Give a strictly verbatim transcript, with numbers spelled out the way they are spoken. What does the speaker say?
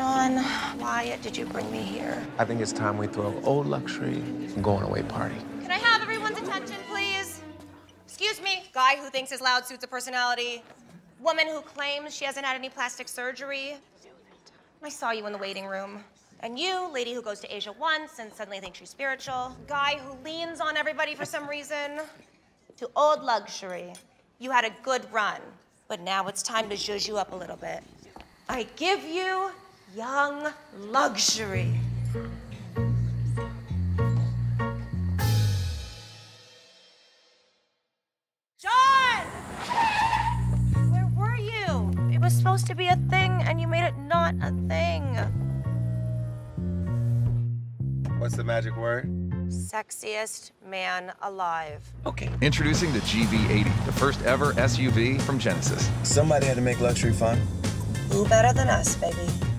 John, why did you bring me here? I think it's time we throw an old luxury going away party. Can I have everyone's attention, please? Excuse me, guy who thinks his loud suits a personality. Woman who claims she hasn't had any plastic surgery. I saw you in the waiting room. And you, lady who goes to Asia once and suddenly thinks she's spiritual. Guy who leans on everybody for some reason. To old luxury. You had a good run, but now it's time to zhuzh you up a little bit. I give you young luxury. John! Where were you? It was supposed to be a thing, and you made it not a thing. What's the magic word? Sexiest man alive. Okay. Introducing the G V eighty, the first ever S U V from Genesis. Somebody had to make luxury fun. Who better than us, baby?